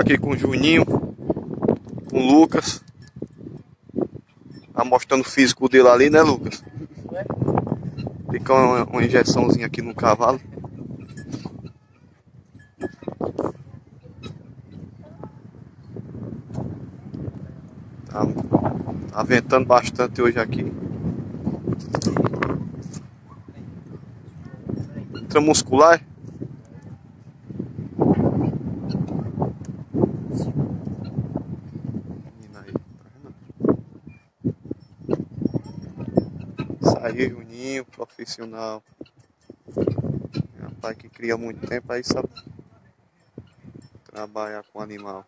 Aqui com o Juninho, com o Lucas, tá mostrando o físico dele ali, né, Lucas? Fica uma injeçãozinha aqui no cavalo. Tá ventando bastante hoje aqui. Intramuscular. Aí, Juninho, profissional. Rapaz que cria muito tempo, aí sabe trabalhar com animal.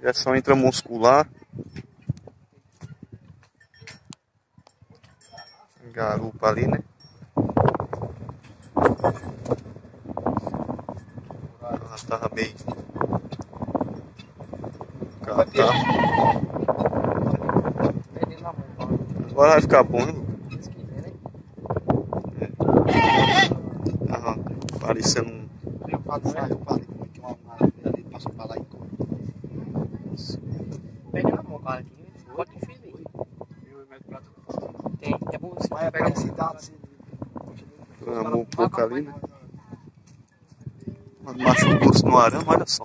Injeção intramuscular. Garupa ali, né? Ela tava bem. Agora vai ficar bom, hein? Tava parecendo um. Eu falei muito mal na vida ali, passou pra lá e corre. Pega na mão, cara. Pode ir feliz. Tem, é bom você pegar a cidade. Tramou um pouco ali, né? Machucou o bolso no arame, olha só.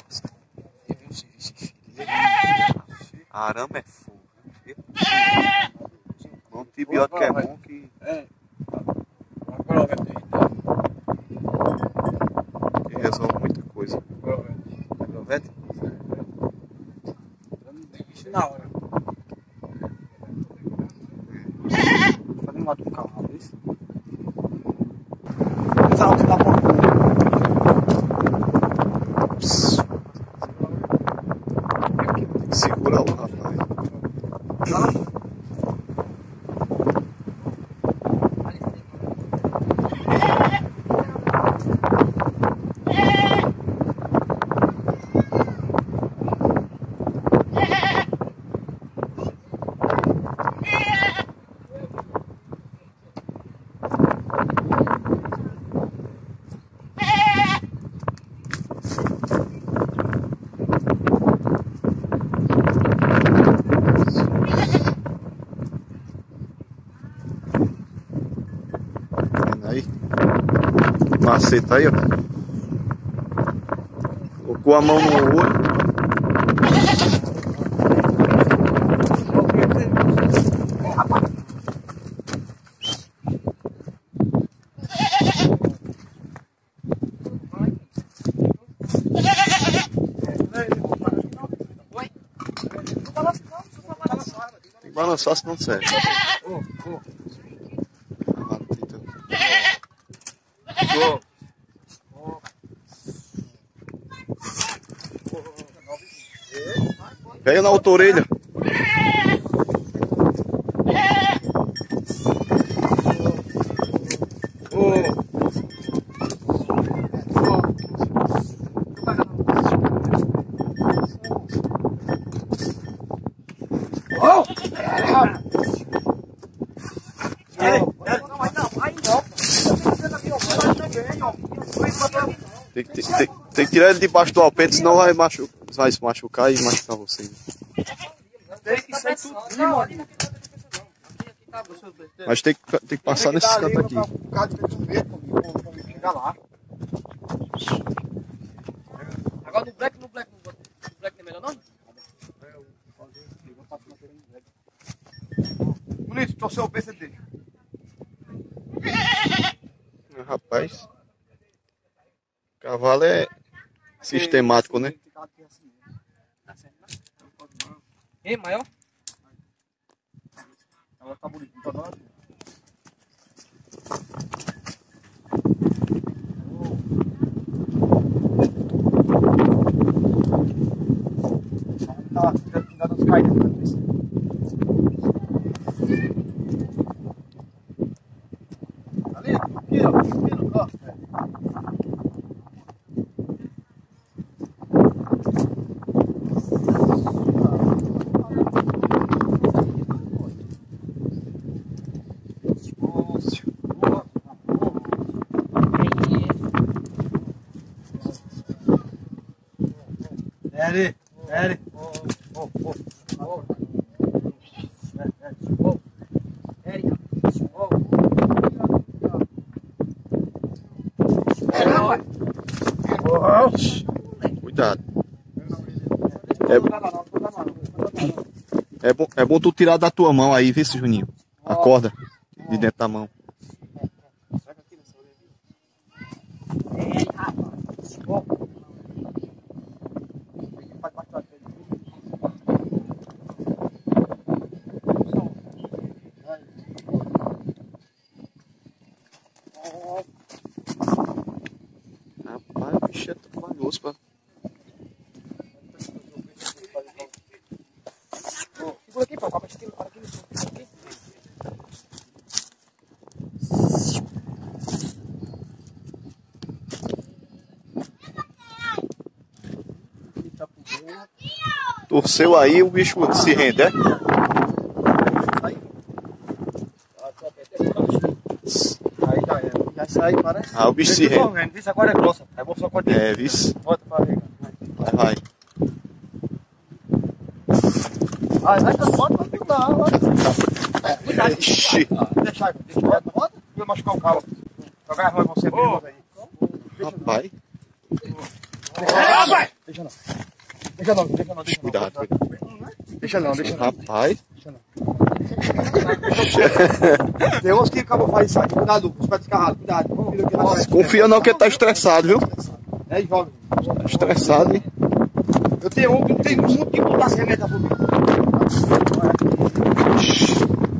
Arame é fogo. O antibiótico é bom que. É. Que resolve muita coisa. Aproveita. Na hora. Lá do carro, isso? Salto da porta. Segura o rapaz. Maceta aí, ó. Colocou a mão no olho. Tem que balançar, senão não serve. Veio na outra orelha. Tem que tirar ele debaixo do alpete, senão vai se machucar e machucar você. Tem que sair tudo. Mas tem que passar nesses cantos aqui. Agora no black não é melhor não? Bonito, torceu o PCD. Rapaz. Cavalo é sistemático, né? Ei, maior? Ela tá bonita, tá dando. dentro. Aqui, ó. Aqui no copo, velho. Ready? Cuidado. É bom tu tirar da tua mão aí, vê se, Juninho. A corda de dentro da mão. Rapaz, o bicho é trabalhoso, pá. Segura aqui, pá, para aqui, para aqui. Torceu aí, o bicho se rende, é? Aí, parece. Ah, o bicho se rende. Vixe, agora é grossa. É bom só cortar. É, vixe. Bota pra ver. Vai. Ah, vai com as motos, vai pegar água. Cuidado. Deixa a moto. Vai machucar o calo. Jogar a rua com você mesmo aí. Rapaz. Rapaz! Deixa não. Deixa não. Cuidado. Deixa não. Rapaz. Tem uns que acabam fazendo isso aqui, cuidado, com os pés descarrados, cuidado. Confia não que ele tá estressado, viu? É, jovem. Tá estressado, hein? Eu tenho muito que botar esse remédio pra mim.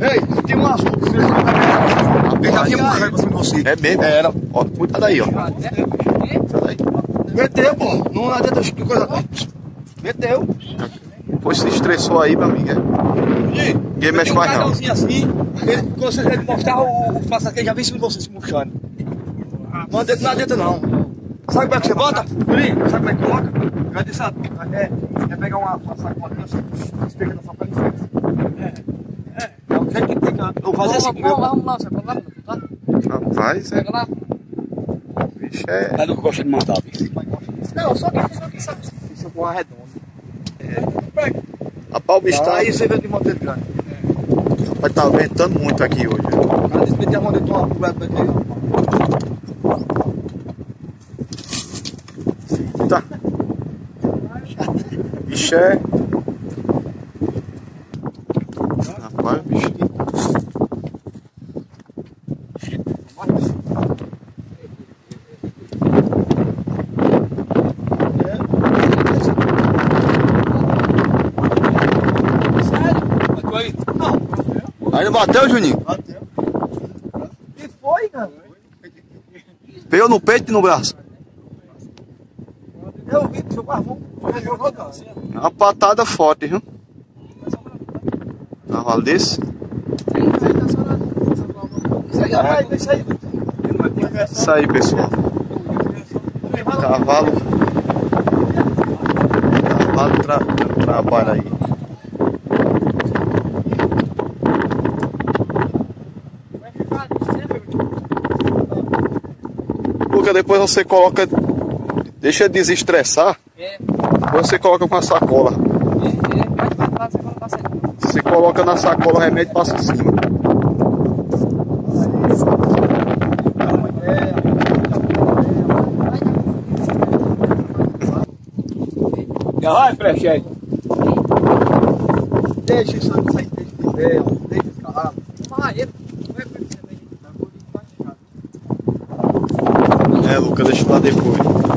Ei, tem um assunto que você já tinha morrer pra você. É mesmo, era. Ó, cuidado aí, ó. Meteu, pô. Não adianta de coisa. Meteu. Pois se estressou aí, meu amigo. Ninguém mexe mais não. Assim, ele mostrar o faça aqui, já vem em cima de você se murchando. Não adianta não. Sabe como é que você bota? Juninho, sabe como é que coloca? Já disse, é pegar uma sacola, espelha na sua perna e fez. É o jeito que tem que... Eu vou fazer assim comigo. Vamos lá, você vai lá, tá? Rapaz, é... Vixe, é... Mas não gosta de mandar, bicho. Não, só que sabe. Isso é uma redonda. Rapaz, o bicho tá aí, você vê de Monteiro Grande. Rapaz, tá ventando muito aqui hoje. Cara, despeitei a mão de tua coberta pra ele. Tá. Bicho é. Rapaz, bicho. Ainda bateu, Juninho? Bateu. E foi, cara? Pegou no peito e no braço? Eu vi que seu barrão é uma patada forte, viu? Na rola desse? Isso aí, pessoal. Cavalo trabalha aí. Depois você coloca, deixa desestressar, depois você coloca com a sacola, você coloca na sacola o remédio passa em cima. Vai, Frechete, deixa isso sair de pé. Lucas, deixa lá depois.